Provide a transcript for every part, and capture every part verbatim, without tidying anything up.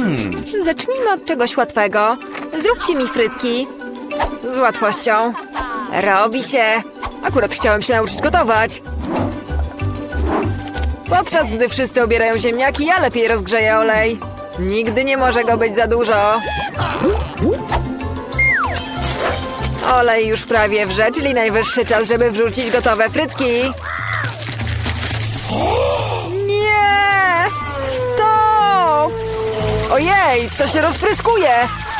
Hmm. Zacznijmy od czegoś łatwego. Zróbcie mi frytki. Z łatwością. Robi się. Akurat chciałem się nauczyć gotować. Podczas gdy wszyscy obierają ziemniaki, ja lepiej rozgrzeję olej. Nigdy nie może go być za dużo. Olej już prawie wrzeć, czyli najwyższy czas, żeby wrzucić gotowe frytki. Nie! Stop! Ojej, to się rozpryskuje!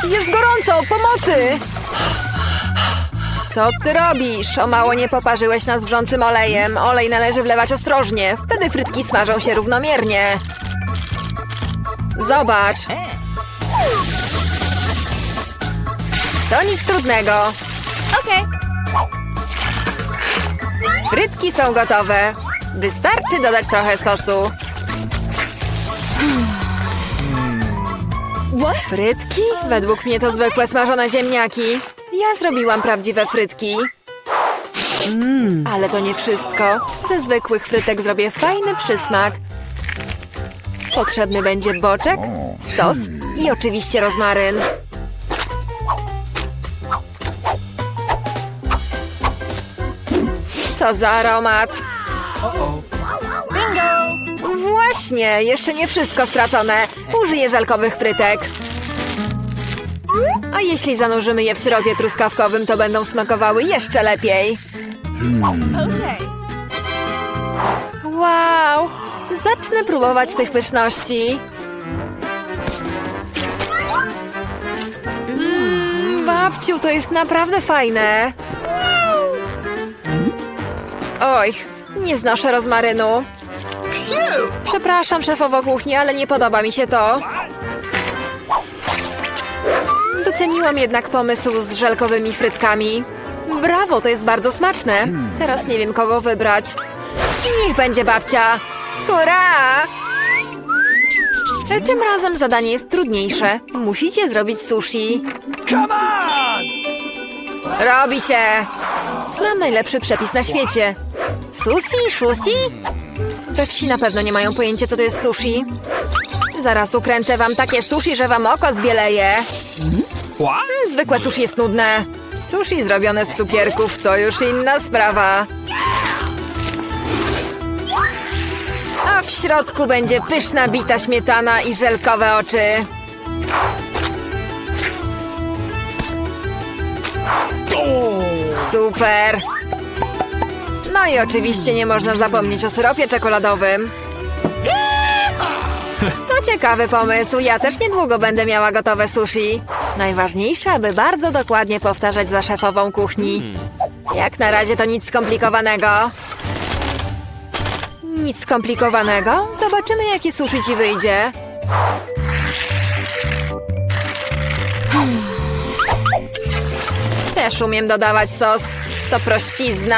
Jest gorąco! Pomocy! Co ty robisz? O mało nie poparzyłeś nas wrzącym olejem. Olej należy wlewać ostrożnie. Wtedy frytki smażą się równomiernie. Zobacz. To nic trudnego. Okej. Okay. Frytki są gotowe. Wystarczy dodać trochę sosu. What? Frytki? Według mnie to zwykłe smażone ziemniaki. Ja zrobiłam prawdziwe frytki. Mm. Ale to nie wszystko. Ze zwykłych frytek zrobię fajny przysmak. Potrzebny będzie boczek, sos i oczywiście rozmaryn. Co za aromat. Bingo! Właśnie, jeszcze nie wszystko stracone. Użyję żelkowych frytek. A jeśli zanurzymy je w syropie truskawkowym, to będą smakowały jeszcze lepiej. Wow! Zacznę próbować tych pyszności. Mm, babciu, to jest naprawdę fajne. Oj, nie znoszę rozmarynu. Przepraszam, szefowo kuchni, ale nie podoba mi się to. Doceniłam jednak pomysł z żelkowymi frytkami. Brawo, to jest bardzo smaczne. Teraz nie wiem, kogo wybrać. Niech będzie babcia. Hurra! Tym razem zadanie jest trudniejsze. Musicie zrobić sushi. Come on! Robi się! Znam najlepszy przepis na świecie. Sushi? Shushi? We wsi na pewno nie mają pojęcia, co to jest sushi. Zaraz ukręcę wam takie sushi, że wam oko zbieleje. Zwykłe sushi jest nudne. Sushi zrobione z cukierków to już inna sprawa. A w środku będzie pyszna bita śmietana i żelkowe oczy. Super! No i oczywiście nie można zapomnieć o syropie czekoladowym. To ciekawy pomysł. Ja też niedługo będę miała gotowe sushi. Najważniejsze, aby bardzo dokładnie powtarzać za szefową kuchni. Jak na razie to nic skomplikowanego. Nic skomplikowanego? Zobaczymy, jakie sushi ci wyjdzie. Też umiem dodawać sos. To prościzna.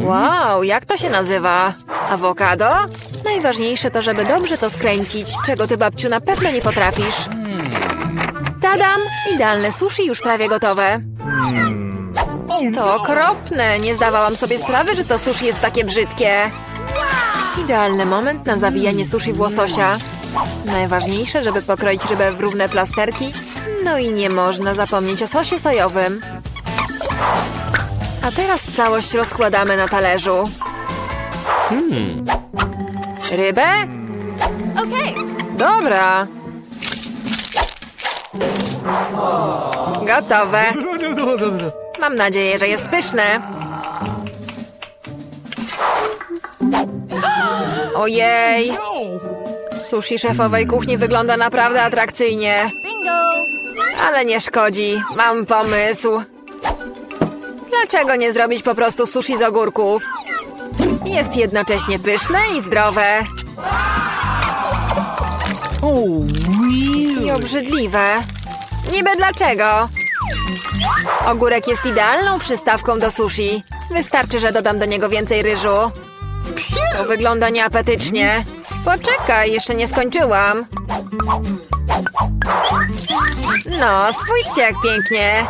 Wow, jak to się nazywa? Awokado? Najważniejsze to, żeby dobrze to skręcić, czego ty, babciu, na pewno nie potrafisz. Tadam! Idealne sushi już prawie gotowe. To okropne! Nie zdawałam sobie sprawy, że to sushi jest takie brzydkie. Idealny moment na zawijanie sushi w łososia. Najważniejsze, żeby pokroić rybę w równe plasterki. No i nie można zapomnieć o sosie sojowym. A teraz całość rozkładamy na talerzu. Hmm. Rybę? Okej. Okay. Dobra. Gotowe. Mam nadzieję, że jest pyszne. Ojej. Sushi szefowej kuchni wygląda naprawdę atrakcyjnie. Ale nie szkodzi. Mam pomysł. Dlaczego nie zrobić po prostu sushi z ogórków? Jest jednocześnie pyszne i zdrowe. I obrzydliwe. Niby dlaczego? Ogórek jest idealną przystawką do sushi. Wystarczy, że dodam do niego więcej ryżu. To wygląda nieapetycznie. Poczekaj, jeszcze nie skończyłam. No, spójrzcie jak pięknie.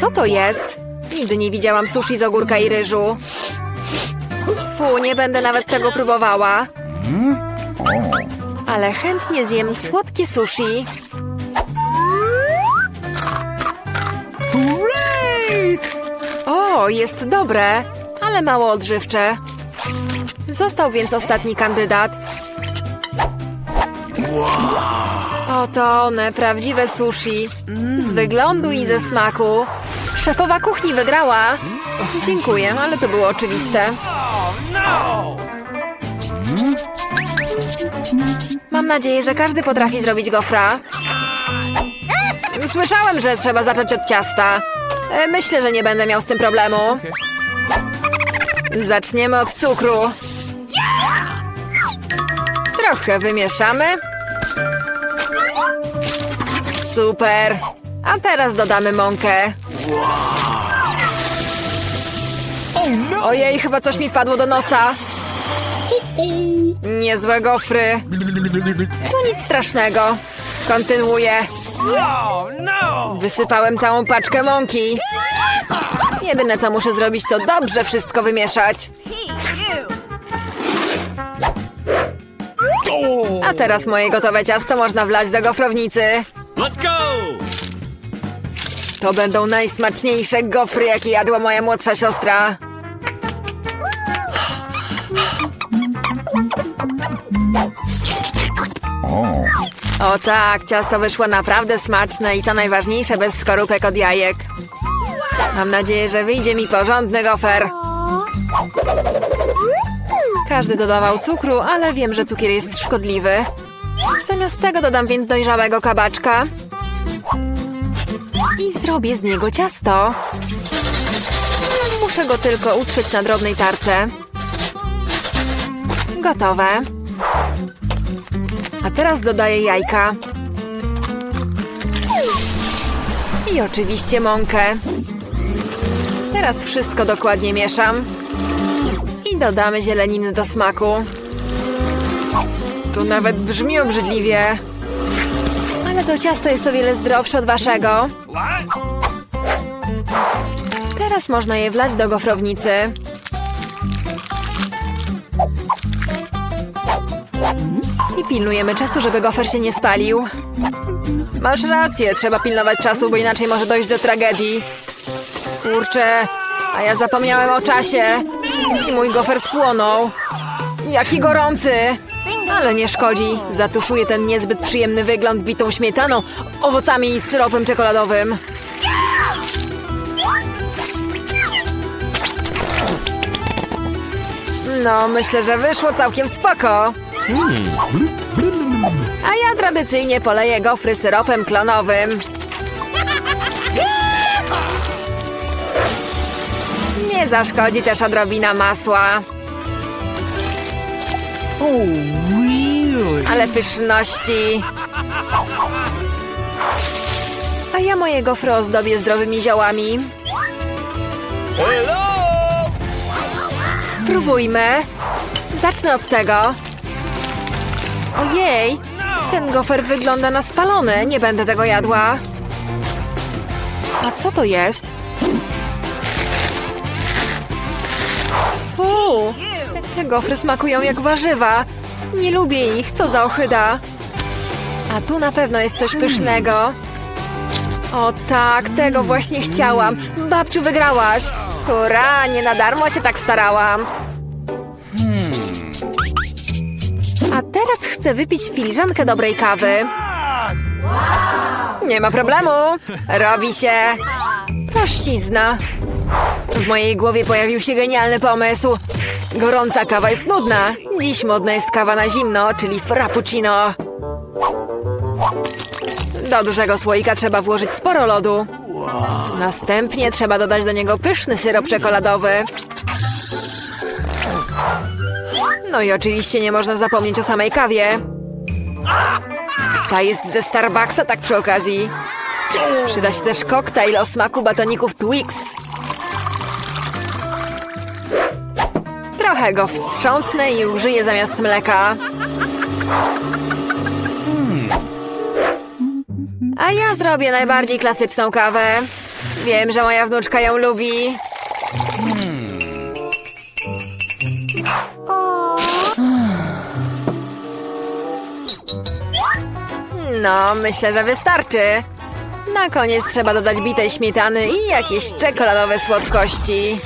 Co to jest? Nigdy nie widziałam sushi z ogórka i ryżu. Fu, nie będę nawet tego próbowała. Ale chętnie zjem słodkie sushi. O, jest dobre, ale mało odżywcze. Został więc ostatni kandydat. Oto one, prawdziwe sushi. Z wyglądu i ze smaku. Szefowa kuchni wygrała. Dziękuję, ale to było oczywiste. Mam nadzieję, że każdy potrafi zrobić gofra. Słyszałem, że trzeba zacząć od ciasta. Myślę, że nie będę miał z tym problemu. Zaczniemy od cukru. Trochę wymieszamy. Super. A teraz dodamy mąkę. Ojej, chyba coś mi wpadło do nosa. Niezłe gofry. No nic strasznego. Kontynuuję. Wysypałem całą paczkę mąki. Jedyne, co muszę zrobić, to dobrze wszystko wymieszać. A teraz moje gotowe ciasto można wlać do gofrownicy. Let's go! To będą najsmaczniejsze gofry, jakie jadła moja młodsza siostra. O tak, ciasto wyszło naprawdę smaczne i co najważniejsze, bez skorupek od jajek. Mam nadzieję, że wyjdzie mi porządny gofer. Każdy dodawał cukru, ale wiem, że cukier jest szkodliwy. Zamiast tego dodam więc dojrzałego kabaczka. I zrobię z niego ciasto. Muszę go tylko utrzeć na drobnej tarce. Gotowe. A teraz dodaję jajka. I oczywiście mąkę. Teraz wszystko dokładnie mieszam. I dodamy zieleniny do smaku. Tu nawet brzmi obrzydliwie. Ale to ciasto jest o wiele zdrowsze od waszego. Teraz można je wlać do gofrownicy. I pilnujemy czasu, żeby gofer się nie spalił. Masz rację, trzeba pilnować czasu, bo inaczej może dojść do tragedii. Kurczę, a ja zapomniałem o czasie. I mój gofer spłonął. Jaki gorący! Ale nie szkodzi. Zatuszuję ten niezbyt przyjemny wygląd bitą śmietaną, owocami i syropem czekoladowym. No, myślę, że wyszło całkiem spoko. A ja tradycyjnie poleję gofry syropem klonowym. Nie zaszkodzi też odrobina masła. Ale pyszności. A ja moje gofry ozdobię zdrowymi ziołami. Spróbujmy. Zacznę od tego. Ojej, ten gofer wygląda na spalony. Nie będę tego jadła. A co to jest? Fuu, te gofry smakują jak warzywa. Nie lubię ich, co za ohyda. A tu na pewno jest coś pysznego. O tak, tego właśnie chciałam. Babciu, wygrałaś. Hurra, nie na darmo się tak starałam. A teraz chcę wypić filiżankę dobrej kawy. Nie ma problemu. Robi się. Prościzna. W mojej głowie pojawił się genialny pomysł. Gorąca kawa jest nudna. Dziś modna jest kawa na zimno, czyli frappuccino. Do dużego słoika trzeba włożyć sporo lodu. Następnie trzeba dodać do niego pyszny syrop czekoladowy. No i oczywiście nie można zapomnieć o samej kawie. Ta jest ze Starbucksa, tak przy okazji. Przyda się też koktajl o smaku batoników Twix. Trochę go wstrząsnę i użyję zamiast mleka. A ja zrobię najbardziej klasyczną kawę. Wiem, że moja wnuczka ją lubi. No, myślę, że wystarczy. Na koniec trzeba dodać bitej śmietany i jakieś czekoladowe słodkości.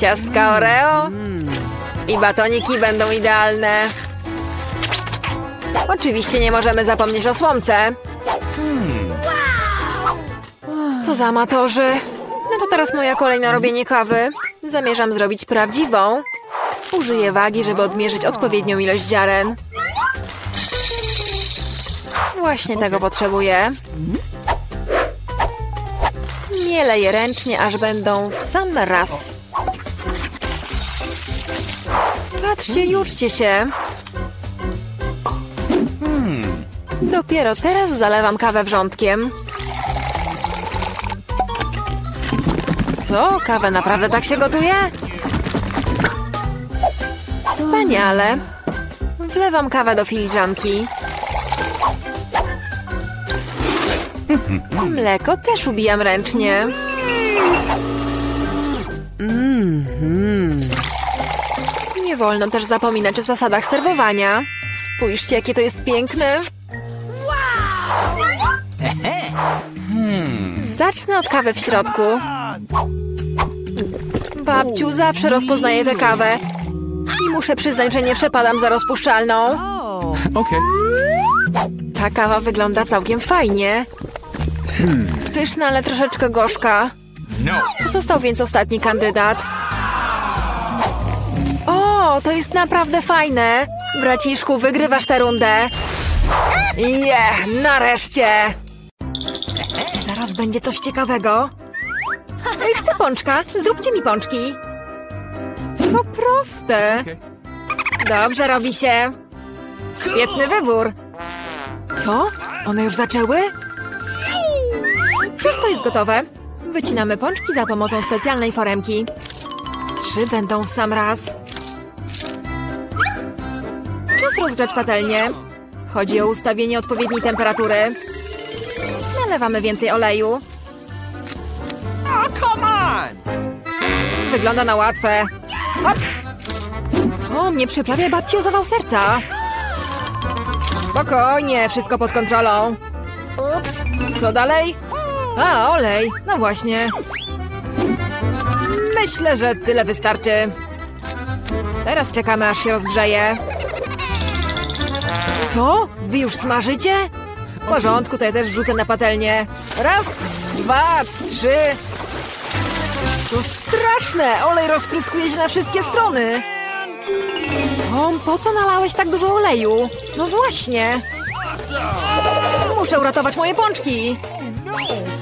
Ciastka Oreo i batoniki będą idealne. Oczywiście nie możemy zapomnieć o słomce. To za amatorzy. No to teraz moja kolej na robienie kawy. Zamierzam zrobić prawdziwą. Użyję wagi, żeby odmierzyć odpowiednią ilość ziaren. Właśnie tego potrzebuję. Mielę je ręcznie, aż będą w sam raz. Patrzcie i uczcie się. Dopiero teraz zalewam kawę wrzątkiem. Co? Kawę naprawdę tak się gotuje? Wspaniale. Wlewam kawę do filiżanki. Mleko też ubijam ręcznie. Nie wolno też zapominać o zasadach serwowania. Spójrzcie, jakie to jest piękne. Zacznę od kawy w środku. Babciu, zawsze rozpoznaję tę kawę. I muszę przyznać, że nie przepadam za rozpuszczalną. Okej. Ta kawa wygląda całkiem fajnie. Pyszna, ale troszeczkę gorzka. Został więc ostatni kandydat. O, to jest naprawdę fajne. Braciszku, wygrywasz tę rundę. Yeah, nareszcie. Zaraz będzie coś ciekawego. Chcę pączka. Zróbcie mi pączki. To proste. Dobrze robi się. Świetny wybór. Co? One już zaczęły? Ciasto jest gotowe. Wycinamy pączki za pomocą specjalnej foremki. Trzy będą w sam raz. Czas rozgrzać patelnię. Chodzi o ustawienie odpowiedniej temperatury. Nalewamy więcej oleju. Wygląda na łatwe. Hop. O, mnie przyprawia babci o zawał serca. Spokojnie, wszystko pod kontrolą. Ups, co dalej? A, olej, no właśnie. Myślę, że tyle wystarczy. Teraz czekamy, aż się rozgrzeje. Co? Wy już smażycie? W porządku, to ja też wrzucę na patelnię. Raz, dwa, trzy. To straszne! Olej rozpryskuje się na wszystkie strony. Tom, po co nalałeś tak dużo oleju? No właśnie. Muszę uratować moje pączki.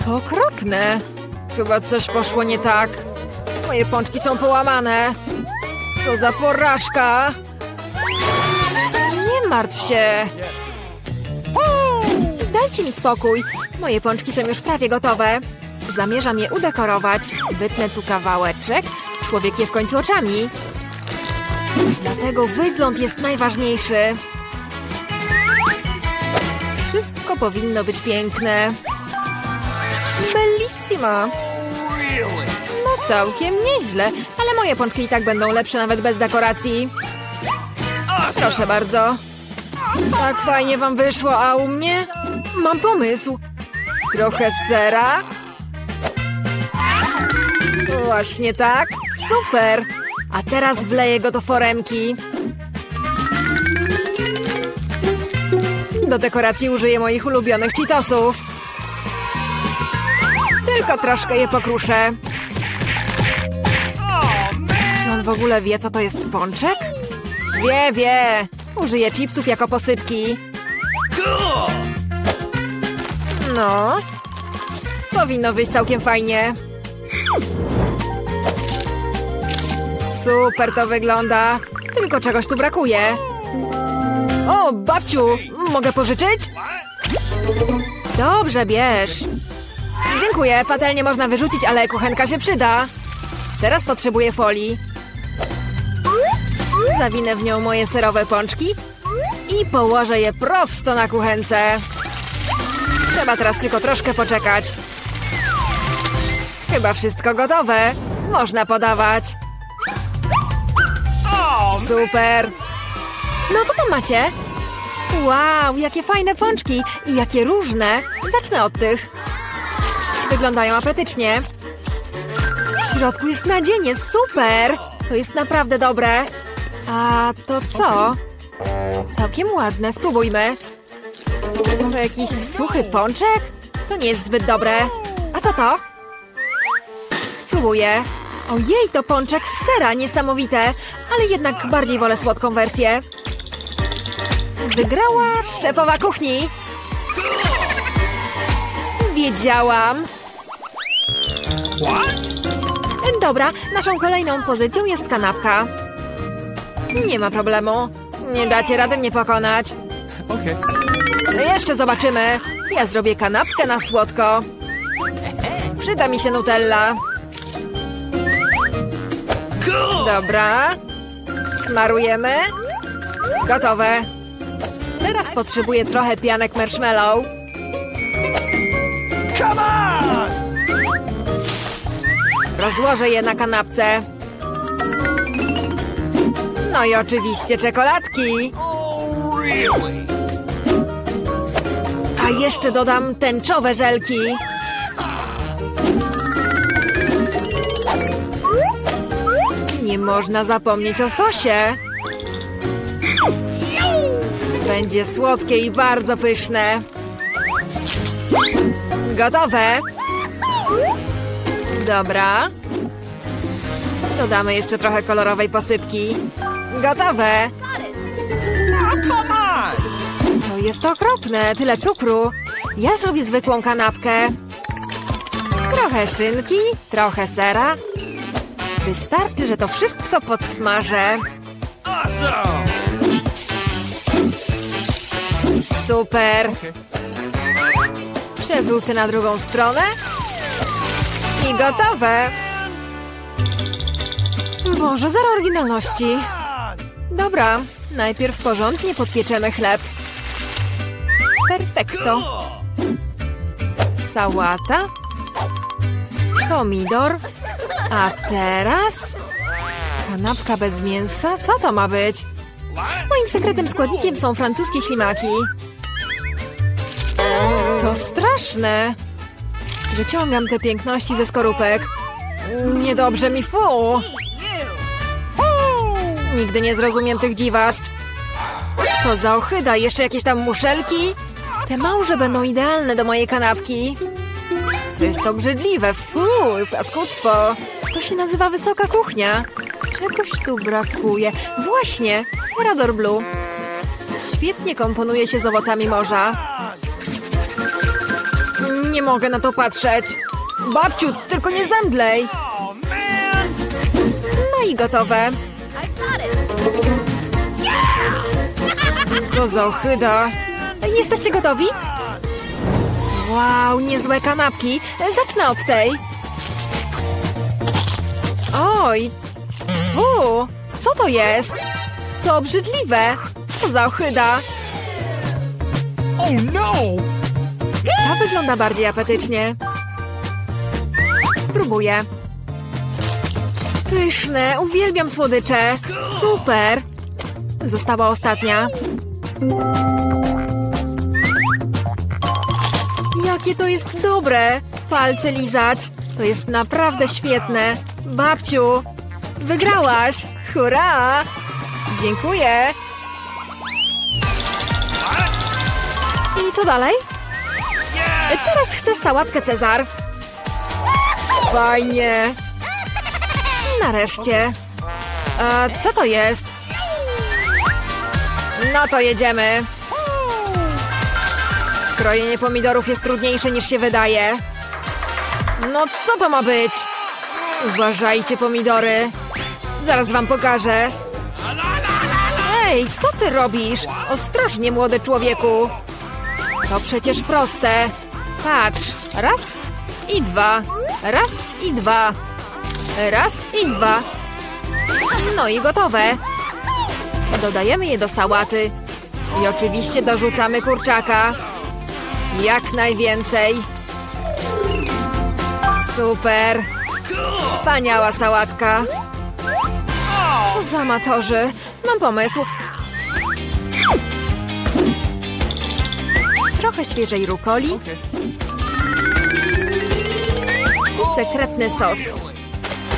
To okropne. Chyba coś poszło nie tak. Moje pączki są połamane. Co za porażka. Nie martw się. Dajcie mi spokój. Moje pączki są już prawie gotowe. Zamierzam je udekorować. Wytnę tu kawałeczek. Człowiek je w końcu oczami. Dlatego wygląd jest najważniejszy. Wszystko powinno być piękne. Bellissimo. No całkiem nieźle, ale moje pączki i tak będą lepsze nawet bez dekoracji. Proszę bardzo. Tak fajnie wam wyszło, a u mnie? Mam pomysł. Trochę sera. Właśnie tak. Super. A teraz wleję go do foremki. Do dekoracji użyję moich ulubionych Cheetosów. Tylko troszkę je pokruszę. Czy on w ogóle wie, co to jest pączek? Wie, wie. Użyję chipsów jako posypki. No. Powinno wyjść całkiem fajnie. Super to wygląda. Tylko czegoś tu brakuje. O, babciu, mogę pożyczyć? Dobrze, bierz. Dziękuję, patelnię można wyrzucić, ale kuchenka się przyda. Teraz potrzebuję folii. Zawinę w nią moje serowe pączki i położę je prosto na kuchence. Trzeba teraz tylko troszkę poczekać. Chyba wszystko gotowe. Można podawać. Super. No co tam macie? Wow, jakie fajne pączki i jakie różne. Zacznę od tych. Wyglądają apetycznie. W środku jest nadzienie, super. To jest naprawdę dobre. A to co? Całkiem ładne, spróbujmy. To jakiś suchy pączek? To nie jest zbyt dobre. A co to? Spróbuję. Ojej, to pączek z sera, niesamowite. Ale jednak bardziej wolę słodką wersję. Wygrała szefowa kuchni. Wiedziałam. Dobra, naszą kolejną pozycją jest kanapka. Nie ma problemu. Nie dacie rady mnie pokonać. Okej. Okay. Jeszcze zobaczymy. Ja zrobię kanapkę na słodko. Przyda mi się Nutella. Dobra. Smarujemy. Gotowe. Teraz potrzebuję trochę pianek marshmallow. Rozłożę je na kanapce. No i oczywiście czekoladki. A jeszcze dodam tęczowe żelki. Nie można zapomnieć o sosie. Będzie słodkie i bardzo pyszne. Gotowe. Dobra. Dodamy jeszcze trochę kolorowej posypki. Gotowe. To jest okropne, tyle cukru. Ja zrobię zwykłą kanapkę. Trochę szynki, trochę sera. Wystarczy, że to wszystko podsmażę. Super. Przewrócę na drugą stronę. I gotowe. Boże, zero oryginalności. Dobra, najpierw porządnie podpieczemy chleb. Perfekto. Sałata. Pomidor. A teraz... kanapka bez mięsa? Co to ma być? Moim sekretnym składnikiem są francuskie ślimaki. To straszne. Wyciągam te piękności ze skorupek. Niedobrze mi, fu. Nigdy nie zrozumiem tych dziwactw. Co za ochyda, jeszcze jakieś tam muszelki? Te małże będą idealne do mojej kanapki. To jest obrzydliwe, fu, paskudstwo. To się nazywa wysoka kuchnia. Czegoś tu brakuje. Właśnie, sera d'Orblu. Świetnie komponuje się z owocami morza. Nie mogę na to patrzeć. Babciu, tylko nie zemdlej. No i gotowe. Co za ochyda. Jesteście gotowi? Wow, niezłe kanapki. Zacznę od tej. Oj. Fu, co to jest? To obrzydliwe. Co za ochyda. Oh no! Ta wygląda bardziej apetycznie. Spróbuję. Pyszne, uwielbiam słodycze. Super. Została ostatnia. Jakie to jest dobre. Palce lizać. To jest naprawdę świetne. Babciu, wygrałaś. Hurra. Dziękuję. I co dalej? Teraz chcę sałatkę Cezar. Fajnie. Nareszcie. A co to jest? No to jedziemy. Krojenie pomidorów jest trudniejsze niż się wydaje. No co to ma być? Uważajcie, pomidory. Zaraz wam pokażę. Ej, co ty robisz? Ostrożnie, młody człowieku. To przecież proste. Patrz, raz i dwa, raz i dwa, raz i dwa. No i gotowe. Dodajemy je do sałaty i oczywiście dorzucamy kurczaka. Jak najwięcej. Super. Wspaniała sałatka. Co za amatorzy. Mam pomysł. Trochę świeżej rukoli. Sekretny sos.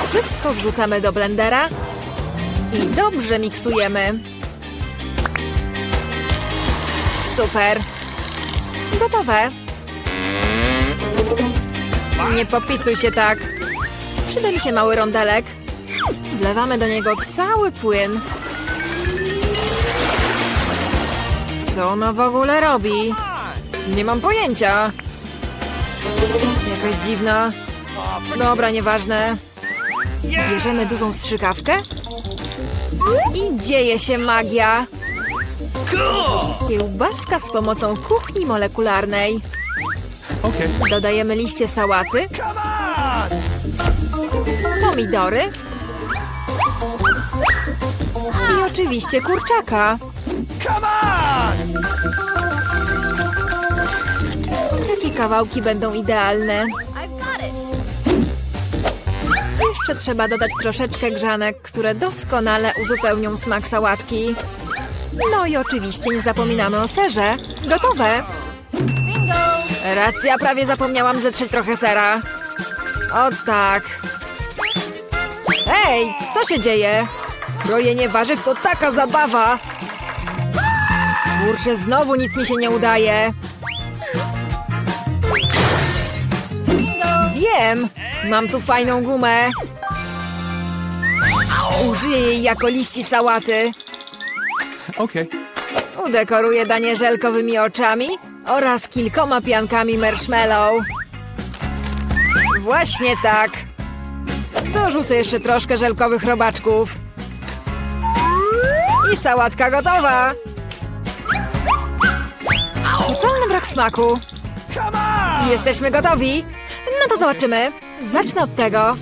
Wszystko wrzucamy do blendera i dobrze miksujemy. Super. Gotowe. Nie popisuj się tak. Przyda mi się mały rondelek. Wlewamy do niego cały płyn. Co ona w ogóle robi? Nie mam pojęcia. Jakaś dziwna. Dobra, nieważne. Bierzemy dużą strzykawkę. I dzieje się magia. Kiełbaska z pomocą kuchni molekularnej. Dodajemy liście sałaty. Pomidory. I oczywiście kurczaka. Takie kawałki będą idealne. Jeszcze trzeba dodać troszeczkę grzanek, które doskonale uzupełnią smak sałatki. No i oczywiście nie zapominamy o serze. Gotowe! Bingo! Racja, prawie zapomniałam zetrzeć trochę sera. O tak. Ej, co się dzieje? Krojenie warzyw to taka zabawa. Kurczę, znowu nic mi się nie udaje. Wiem, mam tu fajną gumę. Użyję jej jako liści sałaty. Okej. Okay. Udekoruję danie żelkowymi oczami oraz kilkoma piankami marshmallow. Właśnie tak. Dorzucę jeszcze troszkę żelkowych robaczków. I sałatka gotowa. Totalny brak smaku. Jesteśmy gotowi. No to zobaczymy. Zacznę od tego.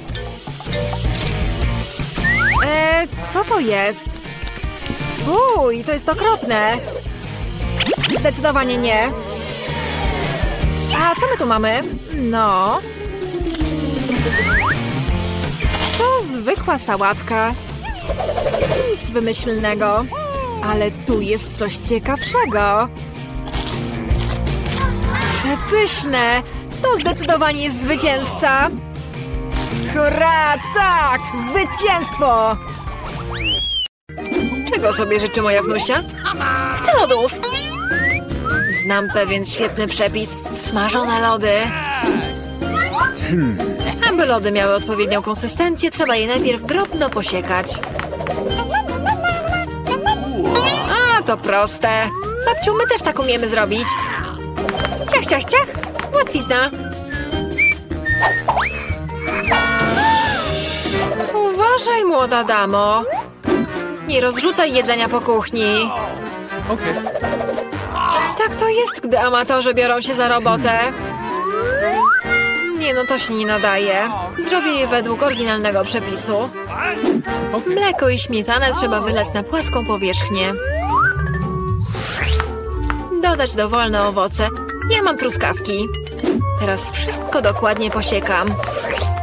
Eee, co to jest? Uj, to jest okropne. Zdecydowanie nie. A co my tu mamy? No. To zwykła sałatka. Nic wymyślnego. Ale tu jest coś ciekawszego. Przepyszne. To zdecydowanie jest zwycięzca. Hurra, tak! Zwycięstwo! Czego sobie życzy moja wnusia? Chcę lodów! Znam pewien świetny przepis. Smażone lody. Aby lody miały odpowiednią konsystencję, trzeba je najpierw drobno posiekać. A, to proste. Babciu, my też tak umiemy zrobić. Ciach, ciach, ciach. Łatwizna. Uważaj, młoda damo. Nie rozrzucaj jedzenia po kuchni. Okej. Tak to jest, gdy amatorzy biorą się za robotę. Nie, no to się nie nadaje. Zrobię je według oryginalnego przepisu. Mleko i śmietanę trzeba wylać na płaską powierzchnię. Dodać dowolne owoce. Ja mam truskawki. Teraz wszystko dokładnie posiekam.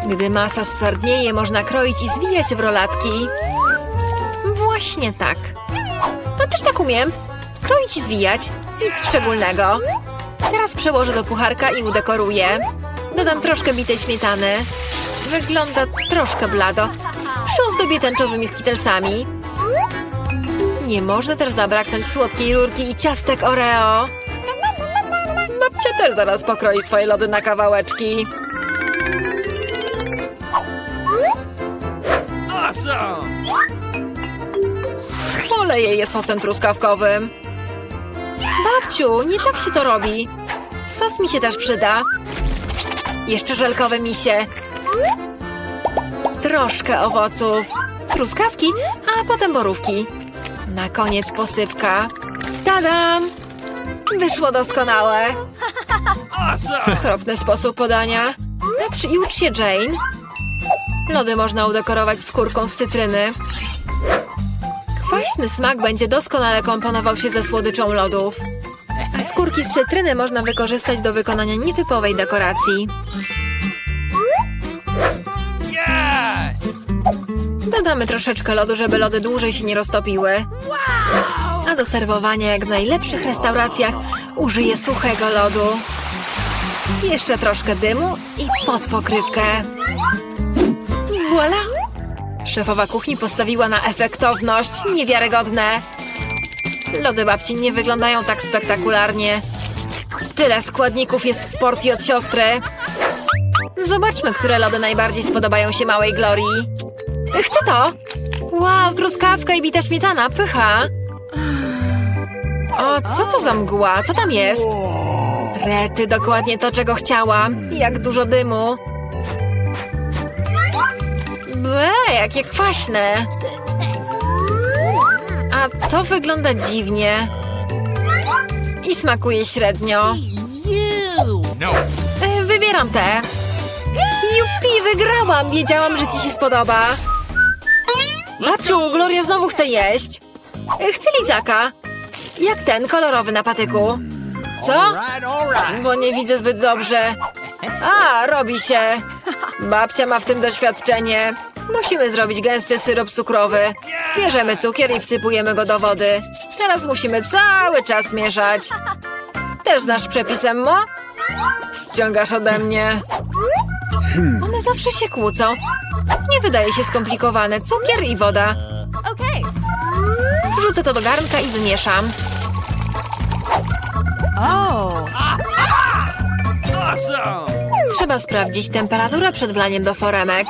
Gdy masa stwardnieje, można kroić i zwijać w rolatki. Właśnie tak. No też tak umiem. Kroić i zwijać. Nic szczególnego. Teraz przełożę do pucharka i udekoruję. Dodam troszkę bitej śmietany. Wygląda troszkę blado. Przyozdobię tęczowymi skittlesami. Nie można też zabraknąć słodkiej rurki i ciastek Oreo. Babcia też zaraz pokroi swoje lody na kawałeczki. Poleję je sosem truskawkowym. Babciu, nie tak się to robi. Sos mi się też przyda. Jeszcze żelkowe misie. Troszkę owoców. Truskawki, a potem borówki. Na koniec posypka. Tadam! Wyszło doskonałe. Okropny sposób podania. Patrz i ucz się, Jane. Lody można udekorować skórką z cytryny. Kwaśny smak będzie doskonale komponował się ze słodyczą lodów. A Skórki z cytryny można wykorzystać do wykonania nietypowej dekoracji. Dodamy troszeczkę lodu, żeby lody dłużej się nie roztopiły. A do serwowania, jak w najlepszych restauracjach, użyję suchego lodu. Jeszcze troszkę dymu i pod pokrywkę. Voilà! Szefowa kuchni postawiła na efektowność. Niewiarygodne! Lody babci nie wyglądają tak spektakularnie. Tyle składników jest w porcji od siostry. Zobaczmy, które lody najbardziej spodobają się małej Glorii. Chcę to! Wow, truskawka i bita śmietana, pycha! O, co to za mgła? Co tam jest? Rety, dokładnie to, czego chciałam. Jak dużo dymu. Ble, jakie kwaśne! A to wygląda dziwnie. I smakuje średnio. Wybieram te. Jupi, wygrałam! Wiedziałam, że ci się spodoba. Babciu, Gloria znowu chce jeść. Chcę lizaka. Jak ten kolorowy na patyku. Co? Bo nie widzę zbyt dobrze. A, robi się. Babcia ma w tym doświadczenie. Musimy zrobić gęsty syrop cukrowy. Bierzemy cukier i wsypujemy go do wody. Teraz musimy cały czas mieszać. Też znasz przepis, Emmo? Ściągasz ode mnie. One zawsze się kłócą. Nie wydaje się skomplikowane. Cukier i woda. Wrzucę to do garnka i wymieszam. Trzeba sprawdzić temperaturę przed wlaniem do foremek.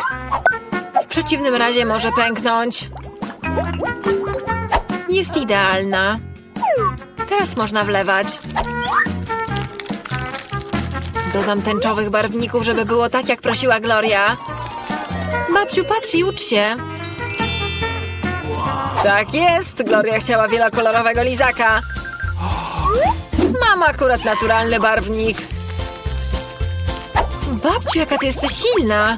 W przeciwnym razie może pęknąć. Jest idealna. Teraz można wlewać. Dodam tęczowych barwników, żeby było tak, jak prosiła Gloria. Babciu, patrz i ucz się. Tak jest! Gloria chciała wielokolorowego lizaka. Mam akurat naturalny barwnik. Babciu, jaka ty jesteś silna.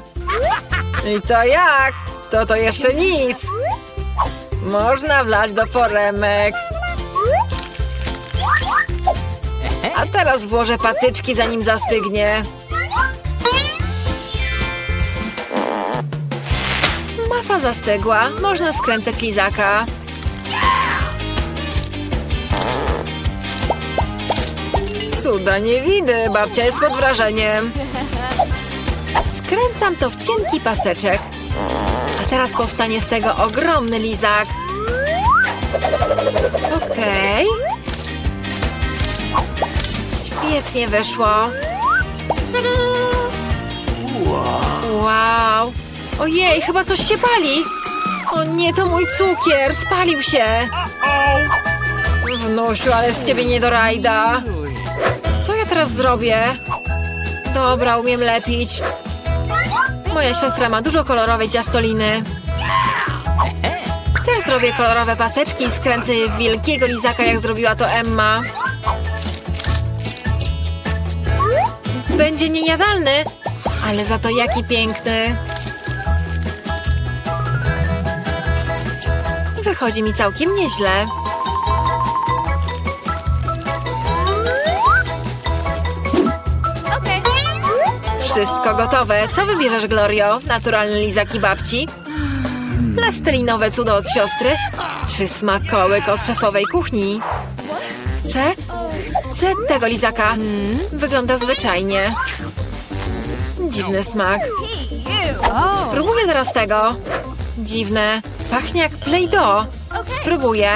I to jak? To to jeszcze nic. Można wlać do foremek. A teraz włożę patyczki, zanim zastygnie. Masa zastygła. Można skręcać lizaka. Cuda nie widy. Babcia jest pod wrażeniem. Skręcam to w cienki paseczek. A teraz powstanie z tego ogromny lizak. Okej. Okay. Świetnie wyszło. Wow. Ojej, chyba coś się pali. O nie, to mój cukier. Spalił się. Wnusiu, ale z ciebie nie do rajda. Co ja teraz zrobię? Dobra, umiem lepić. Moja siostra ma dużo kolorowej ciastoliny. Też zrobię kolorowe paseczki i skręcę wielkiego lizaka, jak zrobiła to Emma. Będzie niejadalny, ale za to jaki piękny. Wychodzi mi całkiem nieźle. Okay. Wszystko gotowe. Co wybierzesz, Glorio? Naturalne lizaki babci? Plastelinowe cudo od siostry? Czy smakołyk od szefowej kuchni? C? Chcę tego lizaka. Wygląda zwyczajnie. Dziwny smak. Spróbuję teraz tego. Dziwne. Pachnie jak Play-Doh. Spróbuję.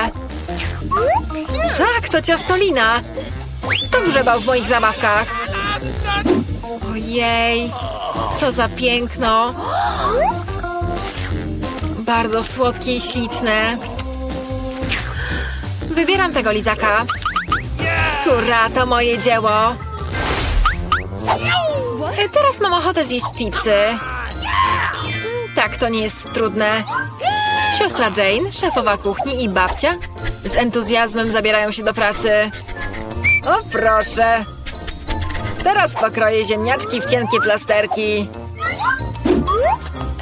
Tak, to ciastolina. To grzebał w moich zabawkach. Ojej. Co za piękno. Bardzo słodkie i śliczne. Wybieram tego lizaka. Hurra, to moje dzieło. Teraz mam ochotę zjeść chipsy. Tak, to nie jest trudne. Siostra Jane, szefowa kuchni i babcia z entuzjazmem zabierają się do pracy. O proszę. Teraz pokroję ziemniaczki w cienkie plasterki.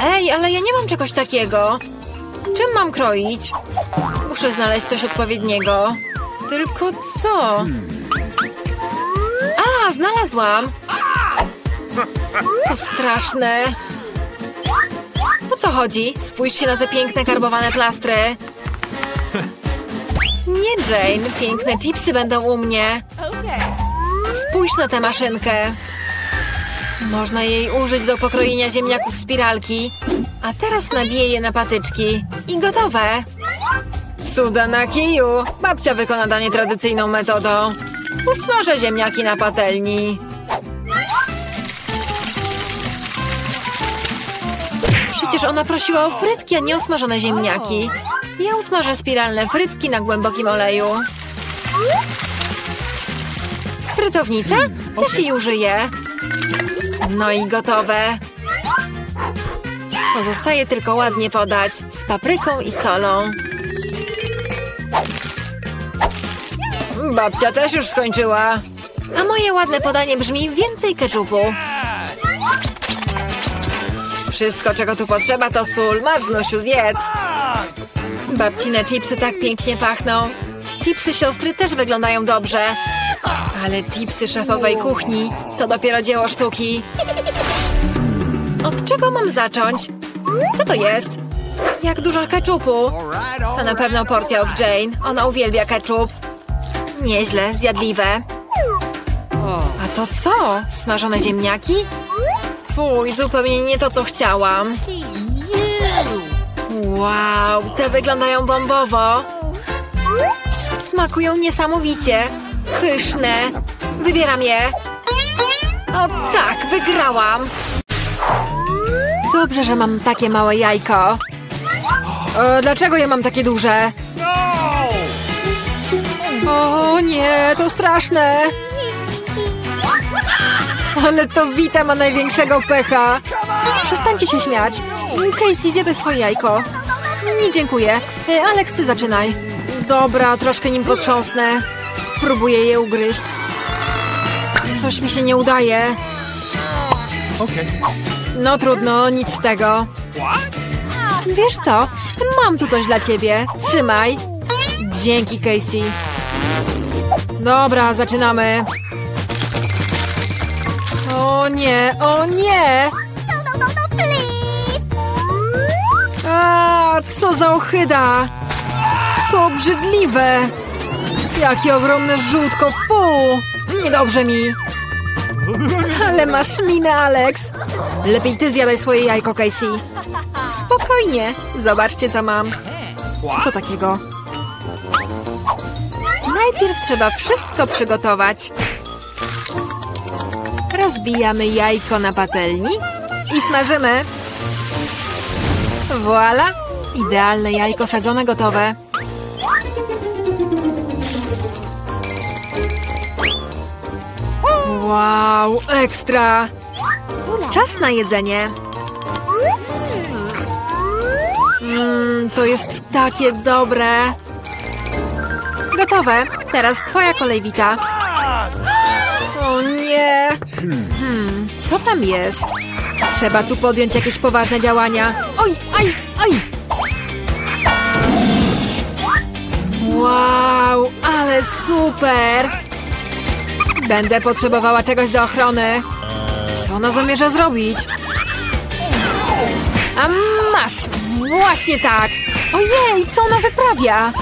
Ej, ale ja nie mam czegoś takiego. Czym mam kroić? Muszę znaleźć coś odpowiedniego. Tylko co? A, znalazłam! To straszne! O co chodzi? Spójrzcie na te piękne karbowane plastry! Nie, Jane! Piękne chipsy będą u mnie! Spójrz na tę maszynkę! Można jej użyć do pokrojenia ziemniaków w spiralki. A teraz nabiję je na patyczki. I gotowe! Cuda na kiju! Babcia wykona danie tradycyjną metodą. Usmażę ziemniaki na patelni. Przecież ona prosiła o frytki, a nie o smażone ziemniaki. Ja usmażę spiralne frytki na głębokim oleju. Frytownica? Też jej użyję. No i gotowe. Pozostaje tylko ładnie podać z papryką i solą. Babcia też już skończyła. A moje ładne podanie brzmi: więcej keczupu. Wszystko, czego tu potrzeba, to sól. Masz, wnusiu, zjedz. Babcine chipsy tak pięknie pachną. Chipsy siostry też wyglądają dobrze. Ale chipsy szefowej kuchni to dopiero dzieło sztuki. Od czego mam zacząć? Co to jest? Jak dużo keczupu. To na pewno porcja od Jane. Ona uwielbia keczup. Nieźle, zjadliwe. A to co? Smażone ziemniaki? Fuj, zupełnie nie to, co chciałam. Wow, te wyglądają bombowo. Smakują niesamowicie. Pyszne. Wybieram je. O tak, wygrałam. Dobrze, że mam takie małe jajko. E, dlaczego ja mam takie duże? O nie, to straszne. Ale to Wita ma największego pecha. Przestańcie się śmiać. Casey, zjadaj swoje jajko. Nie, dziękuję. E, Alex, ty zaczynaj. Dobra, troszkę nim potrząsnę. Spróbuję je ugryźć. Coś mi się nie udaje. No trudno, nic z tego. Wiesz co? Mam tu coś dla ciebie. Trzymaj. Dzięki, Casey. Dobra, zaczynamy. O nie, o nie! A, co za ohyda! To obrzydliwe! Jakie ogromne żółtko, fu! Niedobrze mi! Ale masz minę, Alex! Lepiej ty zjadaj swoje jajko, Casey. Spokojnie, zobaczcie, co mam. Co to takiego? Najpierw trzeba wszystko przygotować. Rozbijamy jajko na patelni i smażymy. Voilà! Idealne jajko sadzone gotowe. Wow, ekstra! Czas na jedzenie. Mmm, to jest takie dobre. Gotowe. Teraz twoja kolej, Wita. O nie! Hmm, co tam jest? Trzeba tu podjąć jakieś poważne działania. Oj, aj, aj! Wow, ale super! Będę potrzebowała czegoś do ochrony. Co ona zamierza zrobić? A masz! Właśnie tak! Ojej, co ona wyprawia?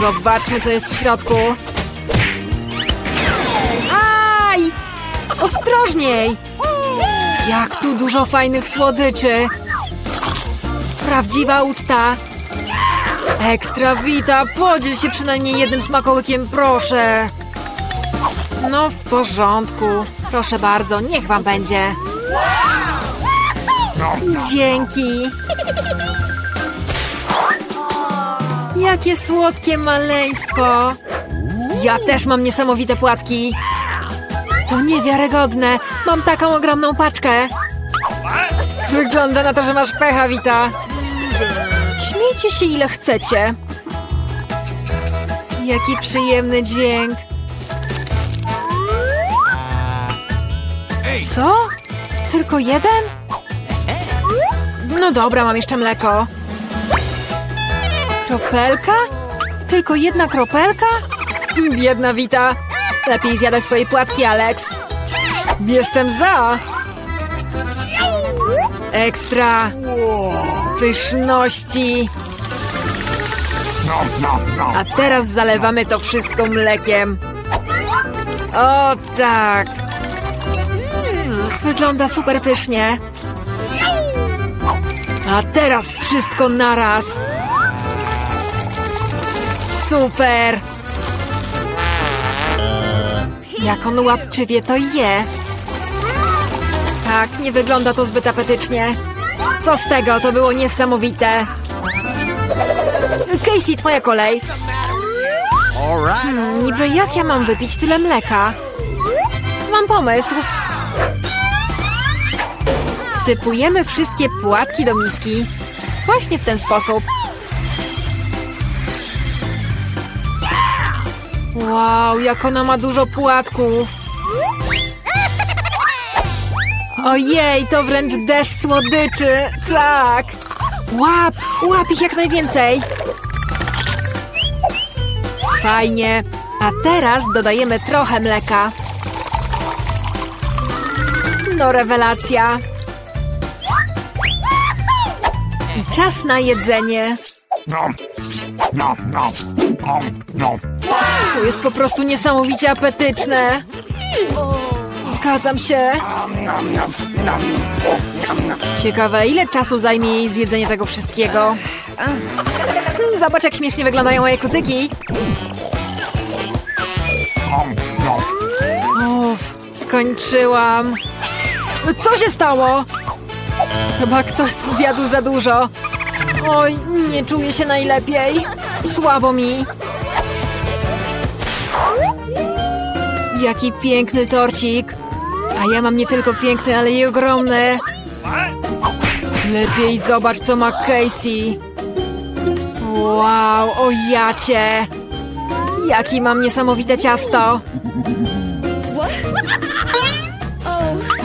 Zobaczmy, co jest w środku. Aj! Ostrożniej! Jak tu dużo fajnych słodyczy. Prawdziwa uczta. Ekstra, Wita, podziel się przynajmniej jednym smakołykiem, proszę. No w porządku. Proszę bardzo, niech wam będzie. Dzięki. Jakie słodkie maleństwo. Ja też mam niesamowite płatki. To niewiarygodne. Mam taką ogromną paczkę. Wygląda na to, że masz pecha, Wita. Śmiejcie się, ile chcecie. Jaki przyjemny dźwięk. Co? Tylko jeden? No dobra, mam jeszcze mleko. Kropelka? Tylko jedna kropelka? Biedna Wita. Lepiej zjadaj swoje płatki, Alex. Jestem za! Ekstra! Pyszności! A teraz zalewamy to wszystko mlekiem. O tak! Mm, wygląda super pysznie. A teraz wszystko naraz. Super! Jak on łapczywie to je. Tak, nie wygląda to zbyt apetycznie. Co z tego? To było niesamowite. Casey, twoja kolej. Hmm, niby jak ja mam wypić tyle mleka? Mam pomysł. Wsypujemy wszystkie płatki do miski. Właśnie w ten sposób. Wow, jak ona ma dużo płatków. Ojej, to wręcz deszcz słodyczy. Tak. Łap, łap ich jak najwięcej. Fajnie. A teraz dodajemy trochę mleka. No rewelacja. I czas na jedzenie. To jest po prostu niesamowicie apetyczne. Zgadzam się. Ciekawe, ile czasu zajmie jej zjedzenie tego wszystkiego. Zobacz, jak śmiesznie wyglądają moje kucyki. Uff, skończyłam. Co się stało? Chyba ktoś zjadł za dużo. Oj, nie czuję się najlepiej. Słabo mi. Jaki piękny torcik. A ja mam nie tylko piękny, ale i ogromny. Lepiej zobacz, co ma Casey. Wow, o jacie. Jaki mam niesamowite ciasto.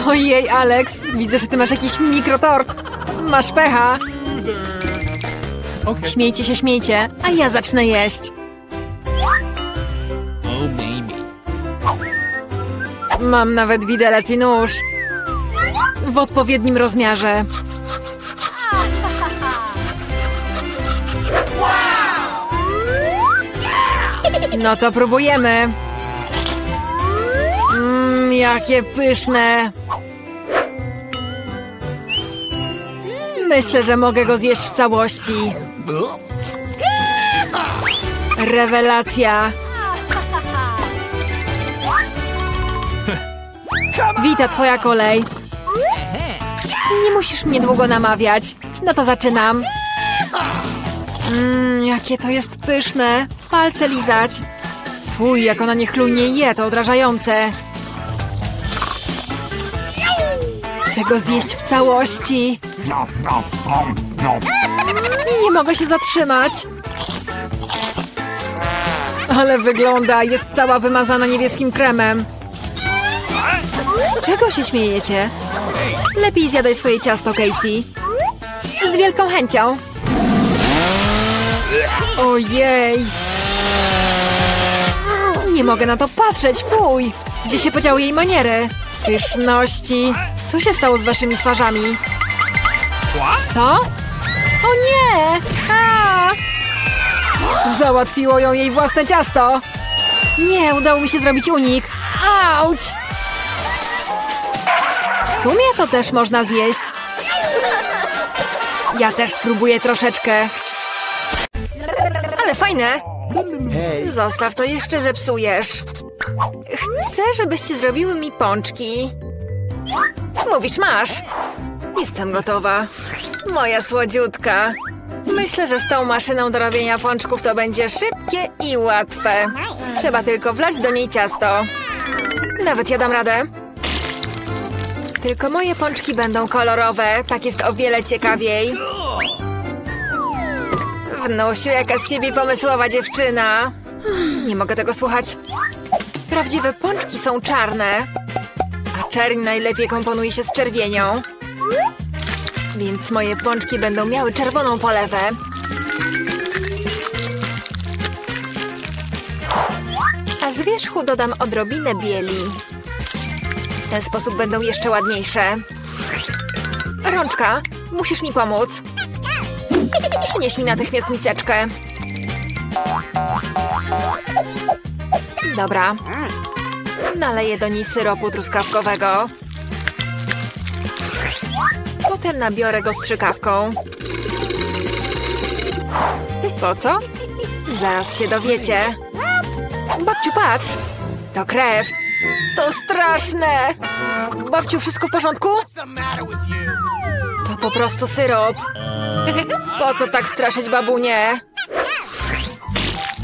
Ojej, Alex, widzę, że ty masz jakiś mikrotort. Masz pecha. Śmiejcie się, śmiejcie, a ja zacznę jeść. Mam nawet widelec i nóż. W odpowiednim rozmiarze. No to próbujemy. Mmm, jakie pyszne. Myślę, że mogę go zjeść w całości. Rewelacja. Wita, twoja kolej. Nie musisz mnie długo namawiać. No to zaczynam. Mmm, jakie to jest pyszne. Palce lizać. Fuj, jak ona nie chlunie je, to odrażające. Chcę go zjeść w całości. Nie mogę się zatrzymać. Ale wygląda, jest cała wymazana niebieskim kremem. Z czego się śmiejecie? Lepiej zjadaj swoje ciasto, Casey. Z wielką chęcią. Ojej. Nie mogę na to patrzeć, fuj. Gdzie się podziały jej maniery? Pyszności. Co się stało z waszymi twarzami? Co? O nie! A! Załatwiło ją jej własne ciasto. Nie, udało mi się zrobić unik. Auć! W sumie to też można zjeść. Ja też spróbuję troszeczkę. Ale fajne. Zostaw, to jeszcze zepsujesz. Chcę, żebyście zrobiły mi pączki. Mówisz, masz. Jestem gotowa. Moja słodziutka. Myślę, że z tą maszyną do robienia pączków to będzie szybkie i łatwe. Trzeba tylko wlać do niej ciasto. Nawet ja dam radę. Tylko moje pączki będą kolorowe. Tak jest o wiele ciekawiej. Wnusiu, jaka z ciebie pomysłowa dziewczyna. Nie mogę tego słuchać. Prawdziwe pączki są czarne. A czerń najlepiej komponuje się z czerwienią. Więc moje pączki będą miały czerwoną polewę. A z wierzchu dodam odrobinę bieli. ten sposób będą jeszcze ładniejsze. Rączka, musisz mi pomóc. Przynieś mi natychmiast miseczkę. Dobra. Naleję do niej syropu truskawkowego. Potem nabiorę go strzykawką. Po co? Zaraz się dowiecie. Babciu, patrz! To krew! To straszne! Babciu, wszystko w porządku? To po prostu syrop. Po co tak straszyć babunię?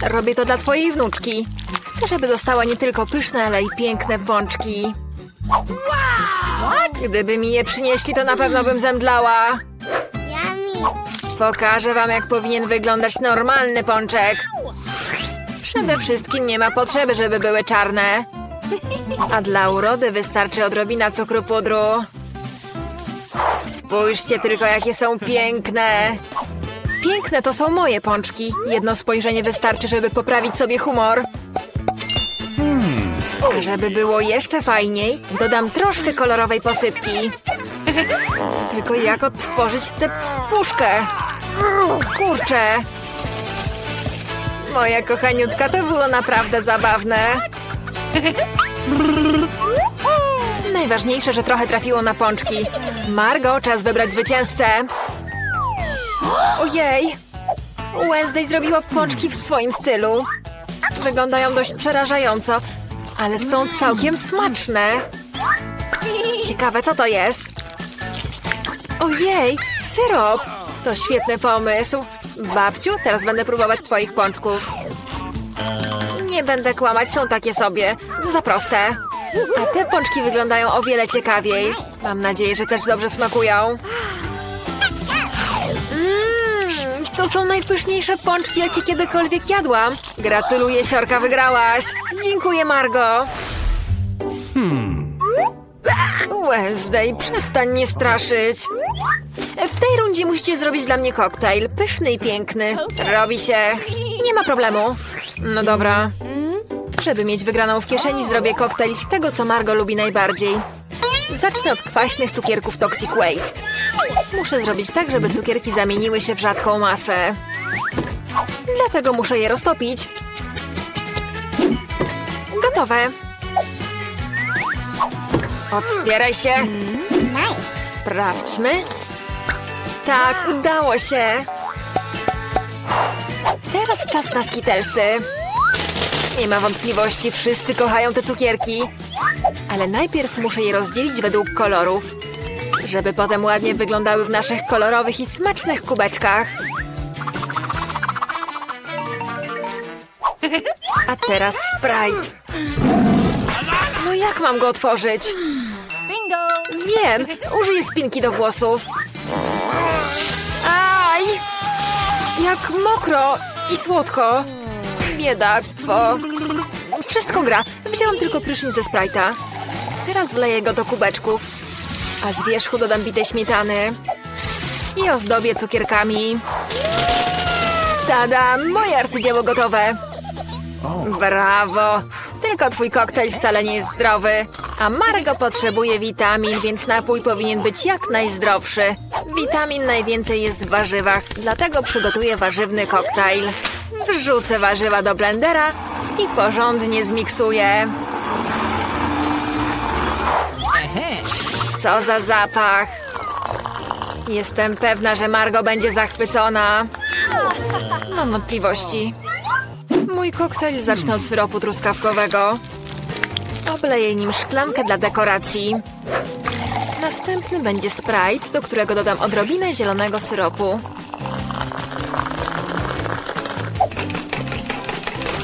Robię to dla twojej wnuczki. Chcę, żeby dostała nie tylko pyszne, ale i piękne pączki. Gdyby mi je przynieśli, to na pewno bym zemdlała. Pokażę wam, jak powinien wyglądać normalny pączek. Przede wszystkim nie ma potrzeby, żeby były czarne. A dla urody wystarczy odrobina cukru pudru. Spójrzcie tylko, jakie są piękne. Piękne to są moje pączki. Jedno spojrzenie wystarczy, żeby poprawić sobie humor. A żeby było jeszcze fajniej, dodam troszkę kolorowej posypki. Tylko jak odtworzyć tę puszkę? Kurczę! Moja kochaniutka, to było naprawdę zabawne. Najważniejsze, że trochę trafiło na pączki. Margo, czas wybrać zwycięzcę. Ojej! Wednesday zrobiła pączki w swoim stylu. Wyglądają dość przerażająco, ale są całkiem smaczne. Ciekawe, co to jest? Ojej! Syrop! To świetny pomysł. Babciu, teraz będę próbować twoich pączków. Nie będę kłamać, są takie sobie. Za proste. A te pączki wyglądają o wiele ciekawiej. Mam nadzieję, że też dobrze smakują. Mmm, to są najpyszniejsze pączki, jakie kiedykolwiek jadłam. Gratuluję, Siorka, wygrałaś. Dziękuję, Margo. Hmm. Wednesday, przestań mnie straszyć. W tej rundzie musicie zrobić dla mnie koktajl. Pyszny i piękny. Robi się. Nie ma problemu. No dobra. Żeby mieć wygraną w kieszeni, zrobię koktajl z tego, co Margo lubi najbardziej. Zacznę od kwaśnych cukierków Toxic Waste. Muszę zrobić tak, żeby cukierki zamieniły się w rzadką masę. Dlatego muszę je roztopić. Gotowe. Otwieraj się. Sprawdźmy. Tak, udało się. Teraz czas na skittlesy. Nie ma wątpliwości, wszyscy kochają te cukierki. Ale najpierw muszę je rozdzielić według kolorów, żeby potem ładnie wyglądały w naszych kolorowych i smacznych kubeczkach. A teraz Sprite. No jak mam go otworzyć? Bingo! Wiem! Użyję spinki do włosów. Aj! Jak mokro i słodko. Biedactwo. Wszystko gra. Wzięłam tylko prysznic ze Sprite'a. Teraz wleję go do kubeczków. A z wierzchu dodam bitej śmietany. I ozdobię cukierkami. Tada! Moje arcydzieło gotowe. Brawo! Tylko twój koktajl wcale nie jest zdrowy. A Margo potrzebuje witamin, więc napój powinien być jak najzdrowszy. Witamin najwięcej jest w warzywach, dlatego przygotuję warzywny koktajl. Wrzucę warzywa do blendera i porządnie zmiksuję. Co za zapach! Jestem pewna, że Margo będzie zachwycona. Mam wątpliwości. Mój koktajl zacznę od syropu truskawkowego. Obleję nim szklankę dla dekoracji. Następny będzie Sprite, do którego dodam odrobinę zielonego syropu.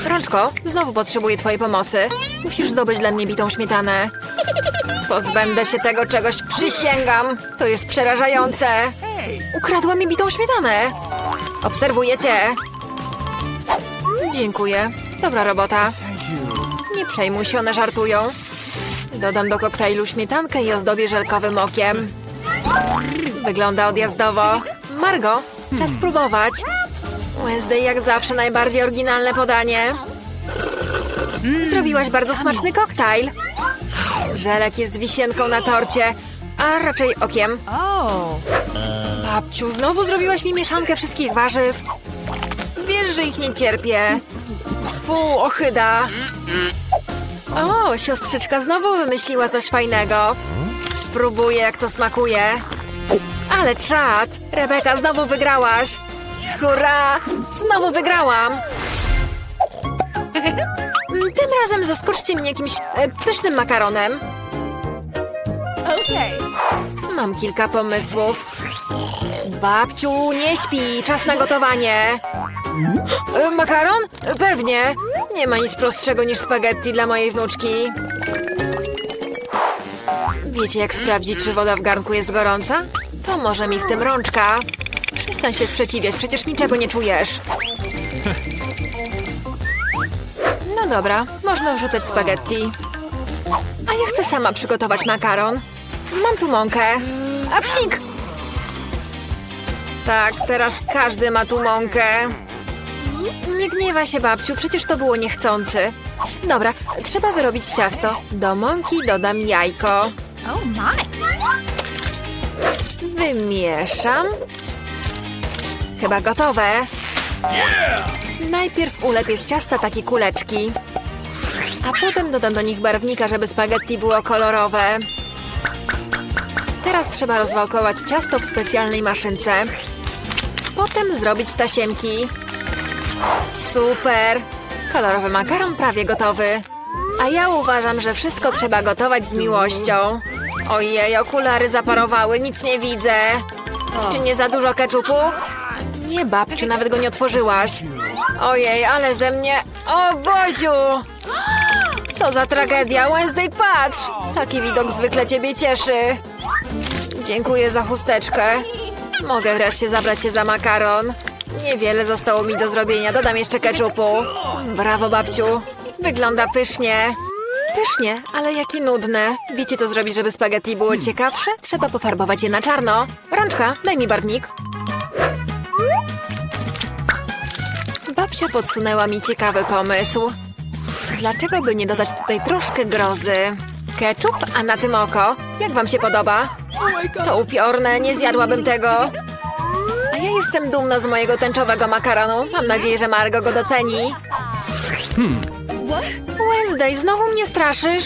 Rączko, znowu potrzebuję twojej pomocy. Musisz zdobyć dla mnie bitą śmietanę. Pozbędę się tego czegoś, przysięgam. To jest przerażające. Ukradła mi bitą śmietanę. Obserwujecie. Dziękuję. Dobra robota. Nie przejmuj się, one żartują. Dodam do koktajlu śmietankę i ozdobię żelkowym okiem. Wygląda odjazdowo. Margo, czas spróbować. Wednesday jak zawsze najbardziej oryginalne podanie. Zrobiłaś bardzo smaczny koktajl. Żelek jest wisienką na torcie, a raczej okiem. Babciu, znowu zrobiłaś mi mieszankę wszystkich warzyw. Wiesz, że ich nie cierpię. Fu, ohyda. O, siostrzyczka znowu wymyśliła coś fajnego. Spróbuję, jak to smakuje. Ale czad! Rebeka, znowu wygrałaś! Hurra! Znowu wygrałam! Tym razem zaskoczcie mnie jakimś e, pysznym makaronem. Okej. Mam kilka pomysłów. Babciu, nie śpi! Czas na gotowanie! E, makaron? Pewnie! Nie ma nic prostszego niż spaghetti dla mojej wnuczki. Wiecie, jak sprawdzić, czy woda w garnku jest gorąca? Pomoże mi w tym rączka. Przestań się sprzeciwiać, przecież niczego nie czujesz. No dobra, można wrzucać spaghetti. A ja chcę sama przygotować makaron. Mam tu mąkę. A psik! Tak, teraz każdy ma tu mąkę. Nie gniewa się, babciu, przecież to było niechcący. Dobra, trzeba wyrobić ciasto. Do mąki dodam jajko. Wymieszam. Chyba gotowe. Yeah! Najpierw ulepię z ciasta takie kuleczki. A potem dodam do nich barwnika, żeby spaghetti było kolorowe. Teraz trzeba rozwałkować ciasto w specjalnej maszynce. Potem zrobić tasiemki. Super! Kolorowy makaron prawie gotowy. A ja uważam, że wszystko trzeba gotować z miłością. Ojej, okulary zaparowały, nic nie widzę. Czy nie za dużo keczupu? Nie, babciu, nawet go nie otworzyłaś. Ojej, ale ze mnie... O, Boziu! Co za tragedia, Wednesday, patrz! Taki widok zwykle ciebie cieszy. Dziękuję za chusteczkę. Mogę wreszcie zabrać się za makaron. Niewiele zostało mi do zrobienia, dodam jeszcze keczupu. Brawo, babciu. Wygląda pysznie. Pysznie, ale jakie nudne. Wiecie, co zrobić, żeby spaghetti było ciekawsze? Trzeba pofarbować je na czarno. Rączka, daj mi barwnik. Babcia podsunęła mi ciekawy pomysł. Dlaczego by nie dodać tutaj troszkę grozy? Ketchup, a na tym oko. Jak wam się podoba? To upiorne, nie zjadłabym tego. A ja jestem dumna z mojego tęczowego makaronu. Mam nadzieję, że Margo go doceni. Hmm. Wednesday, znowu mnie straszysz?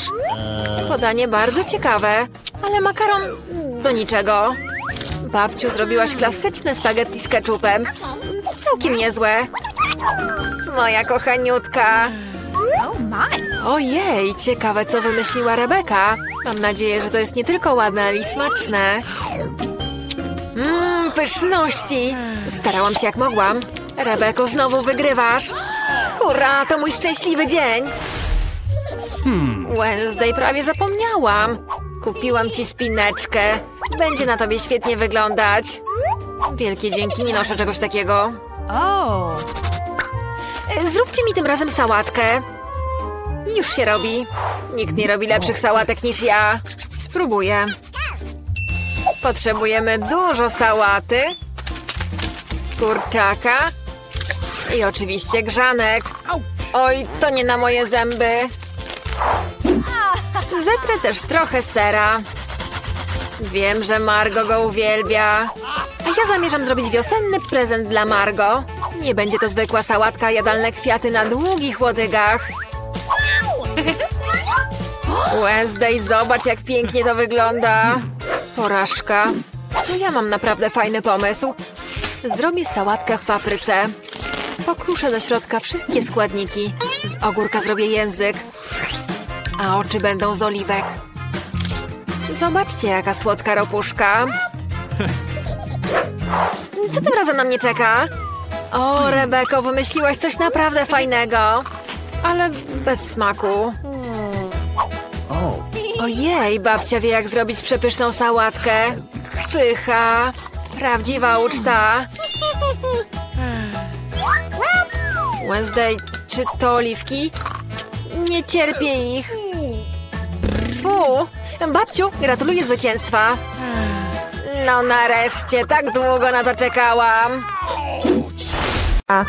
Podanie bardzo ciekawe, ale makaron do niczego. Babciu, zrobiłaś klasyczne spaghetti z keczupem. Całkiem niezłe. Moja kochaniutka. Ojej, ciekawe, co wymyśliła Rebeka. Mam nadzieję, że to jest nie tylko ładne, ale i smaczne. Mmm, pyszności. Starałam się jak mogłam. Rebeko, znowu wygrywasz. Hurra, to mój szczęśliwy dzień. Hmm. Wednesday, prawie zapomniałam. Kupiłam ci spineczkę. Będzie na tobie świetnie wyglądać. Wielkie dzięki, nie noszę czegoś takiego. Oh. Zróbcie mi tym razem sałatkę. Już się robi. Nikt nie robi lepszych sałatek niż ja. Spróbuję. Potrzebujemy dużo sałaty, kurczaka i oczywiście grzanek. Oj, to nie na moje zęby. Zetrę też trochę sera. Wiem, że Margo go uwielbia. A ja zamierzam zrobić wiosenny prezent dla Margo. Nie będzie to zwykła sałatka, jadalne kwiaty na długich łodygach. Wednesday, zobacz, jak pięknie to wygląda. Porażka. Ja mam naprawdę fajny pomysł. Zrobię sałatkę w papryce. Pokruszę do środka wszystkie składniki. Z ogórka zrobię język. A oczy będą z oliwek. Zobaczcie, jaka słodka ropuszka. Co tym razem na mnie czeka? O, Rebeko, wymyśliłaś coś naprawdę fajnego. Ale bez smaku. Ojej, babcia wie, jak zrobić przepyszną sałatkę. Pycha. Prawdziwa uczta. Wednesday, czy to oliwki? Nie cierpię ich. Fu. Babciu, gratuluję zwycięstwa. No nareszcie, tak długo na to czekałam. A.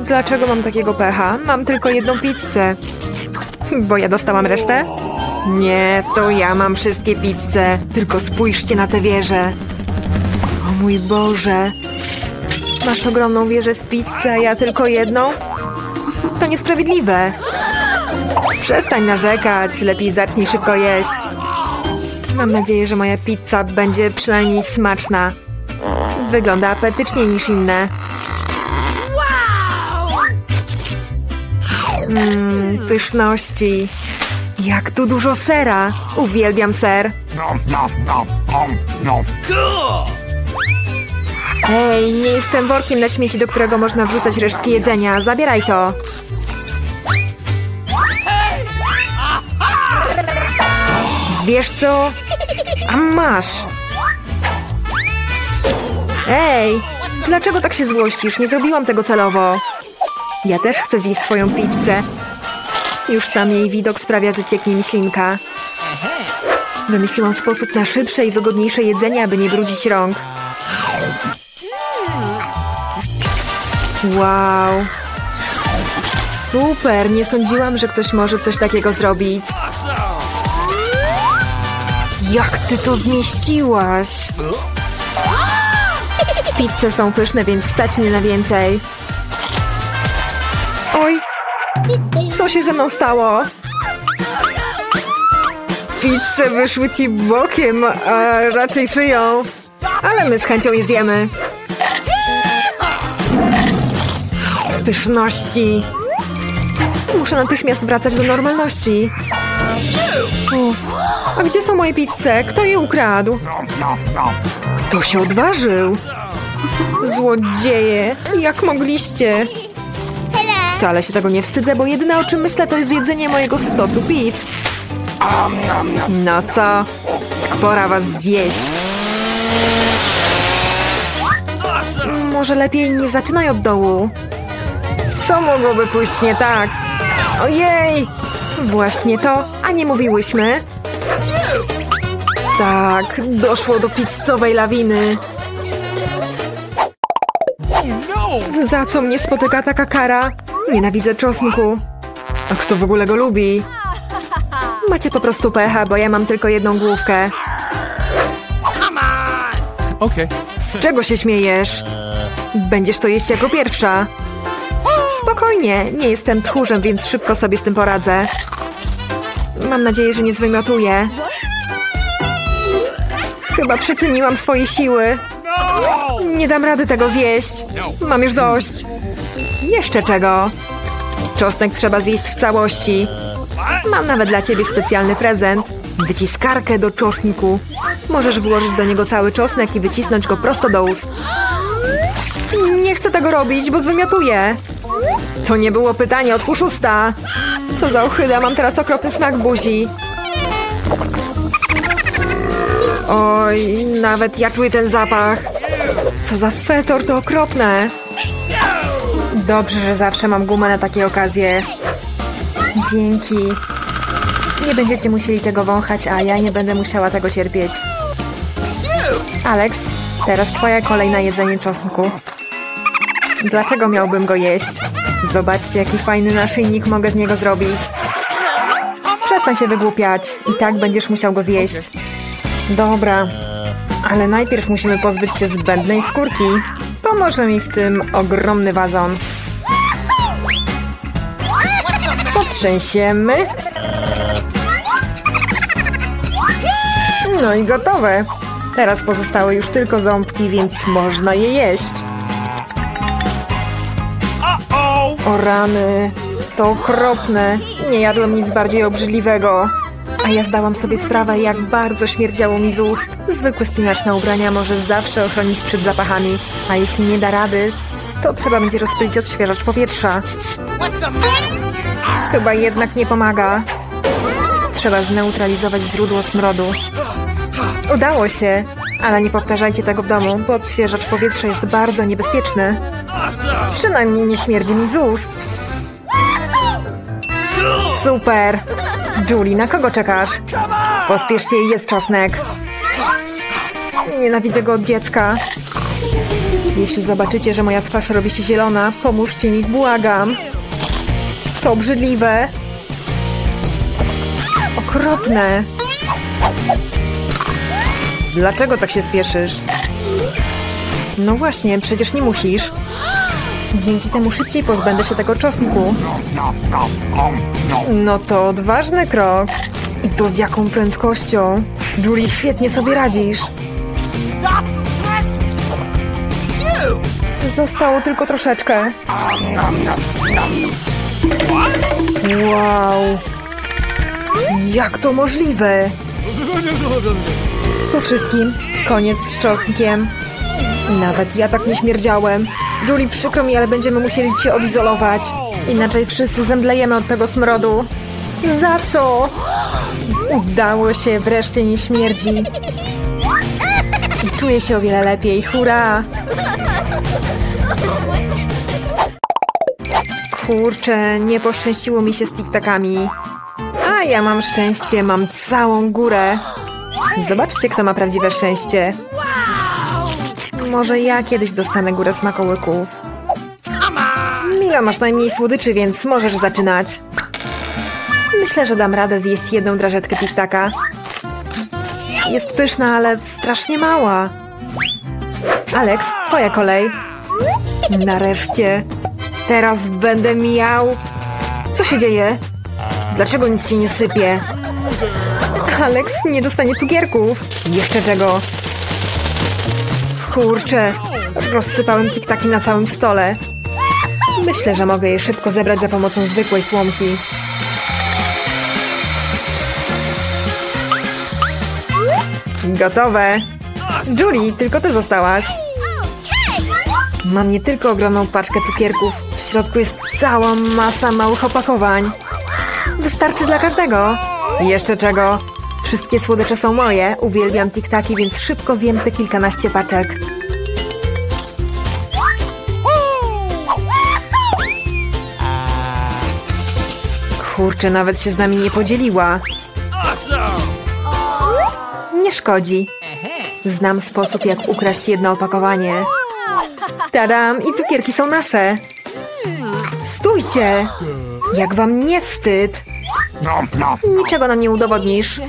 Dlaczego mam takiego pecha? Mam tylko jedną pizzę. Bo ja dostałam resztę. Nie, to ja mam wszystkie pizze. Tylko spójrzcie na tę wieżę. O mój Boże. Masz ogromną wieżę z pizzy, a ja tylko jedną? To niesprawiedliwe. Przestań narzekać. Lepiej zacznij szybko jeść. Mam nadzieję, że moja pizza będzie przynajmniej smaczna. Wygląda apetycznie niż inne. Mmm, pyszności. Jak tu dużo sera. Uwielbiam ser. Hej, nie jestem workiem na śmieci, do którego można wrzucać resztki jedzenia. Zabieraj to. Wiesz co? A masz. Ej, dlaczego tak się złościsz? Nie zrobiłam tego celowo. Ja też chcę zjeść swoją pizzę. Już sam jej widok sprawia, że cieknie mi ślinka. Wymyśliłam sposób na szybsze i wygodniejsze jedzenie, aby nie brudzić rąk. Wow. Super, nie sądziłam, że ktoś może coś takiego zrobić. Jak ty to zmieściłaś? Pizze są pyszne, więc stać mnie na więcej. Oj, co się ze mną stało? Pizze wyszły ci bokiem, a raczej szyją. Ale my z chęcią je zjemy. Pyszności. Muszę natychmiast wracać do normalności. Uf. A gdzie są moje pizze? Kto je ukradł? Kto się odważył? Złodzieje, jak mogliście? Wcale się tego nie wstydzę, bo jedyne, o czym myślę, to jest jedzenie mojego stosu pizz. No co? Pora was zjeść. Może lepiej nie zaczynaj od dołu. Co mogłoby pójść nie tak? Ojej! Właśnie to, a nie mówiłyśmy? Tak, doszło do pizzowej lawiny. Za co mnie spotyka taka kara? Nienawidzę czosnku. A kto w ogóle go lubi? Macie po prostu pecha, bo ja mam tylko jedną główkę. Z czego się śmiejesz? Będziesz to jeść jako pierwsza. Spokojnie, nie jestem tchórzem, więc szybko sobie z tym poradzę. Mam nadzieję, że nie zwymiotuję. Chyba przeceniłam swoje siły. Nie dam rady tego zjeść. Mam już dość. Jeszcze czego? Czosnek trzeba zjeść w całości. Mam nawet dla ciebie specjalny prezent. Wyciskarkę do czosnku. Możesz włożyć do niego cały czosnek i wycisnąć go prosto do ust. Nie chcę tego robić, bo zwymiotuję. To nie było pytanie, otwórz usta. Co za ohyda, mam teraz okropny smak buzi. Oj, nawet ja czuję ten zapach. Co za fetor, to okropne. Dobrze, że zawsze mam gumę na takie okazje. Dzięki. Nie będziecie musieli tego wąchać, a ja nie będę musiała tego cierpieć. Alex, teraz twoja kolej na jedzenie czosnku. Dlaczego miałbym go jeść? Zobaczcie, jaki fajny naszyjnik mogę z niego zrobić. Przestań się wygłupiać. I tak będziesz musiał go zjeść. Dobra, ale najpierw musimy pozbyć się zbędnej skórki. Pomoże mi w tym ogromny wazon. Potrzęsiemy. No i gotowe. Teraz pozostały już tylko ząbki, więc można je jeść. O rany, to okropne. Nie jadłem nic bardziej obrzydliwego. A ja zdałam sobie sprawę, jak bardzo śmierdziało mi z ust. Zwykły spinacz na ubrania może zawsze ochronić przed zapachami. A jeśli nie da rady, to trzeba będzie rozpylić odświeżacz powietrza. Chyba jednak nie pomaga. Trzeba zneutralizować źródło smrodu. Udało się, ale nie powtarzajcie tego w domu, bo odświeżacz powietrza jest bardzo niebezpieczny. Przynajmniej nie śmierdzi mi z ust. Super! Julie, na kogo czekasz? Pospiesz się i jedz czosnek. Nienawidzę go od dziecka. Jeśli zobaczycie, że moja twarz robi się zielona, pomóżcie mi, błagam. To obrzydliwe. okropne! Dlaczego tak się spieszysz? No właśnie, przecież nie musisz. Dzięki temu szybciej pozbędę się tego czosnku. No to odważny krok. I to z jaką prędkością? Julie, świetnie sobie radzisz. Zostało tylko troszeczkę. Wow! Jak to możliwe? Po wszystkim, koniec z czosnkiem. Nawet ja tak nie śmierdziałem. Julie, przykro mi, ale będziemy musieli cię odizolować. Inaczej wszyscy zemdlejemy od tego smrodu. Za co? Udało się, wreszcie nie śmierdzi. I czuję się o wiele lepiej. Hurra! Kurczę, nie poszczęściło mi się z tiktakami. A ja mam szczęście, mam całą górę. Zobaczcie, kto ma prawdziwe szczęście. Może ja kiedyś dostanę górę smakołyków. Mila, masz najmniej słodyczy, więc możesz zaczynać. Myślę, że dam radę zjeść jedną drażetkę tiktaka. Jest pyszna, ale strasznie mała. Aleks, twoja kolej. Nareszcie. Teraz będę miał... Co się dzieje? Dlaczego nic się nie sypie? Aleks nie dostanie cukierków. Jeszcze czego? Kurczę, rozsypałem tiktaki na całym stole. Myślę, że mogę je szybko zebrać za pomocą zwykłej słomki. Gotowe. Julie, tylko ty zostałaś. Mam nie tylko ogromną paczkę cukierków. W środku jest cała masa małych opakowań. Wystarczy dla każdego. Jeszcze czego? Wszystkie słodycze są moje. Uwielbiam tiktaki, więc szybko zjem te kilkanaście paczek. Kurczę, nawet się z nami nie podzieliła. Nie szkodzi. Znam sposób, jak ukraść jedno opakowanie. Tadam! I cukierki są nasze. Stójcie! Jak wam nie wstyd? Niczego nam nie udowodnisz.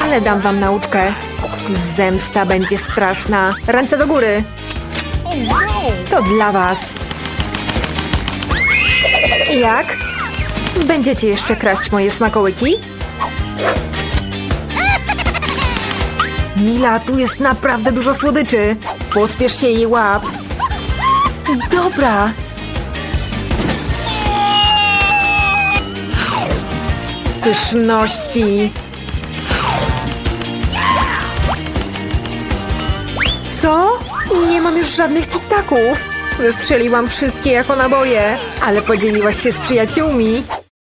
Ale dam wam nauczkę. Zemsta będzie straszna. Ręce do góry. To dla was. Jak? Będziecie jeszcze kraść moje smakołyki? Mila, tu jest naprawdę dużo słodyczy. Pospiesz się i łap. Dobra. Pyszności. Co? Nie mam już żadnych tiktaków. Wystrzeliłam wszystkie jako naboje, ale podzieliłaś się z przyjaciółmi.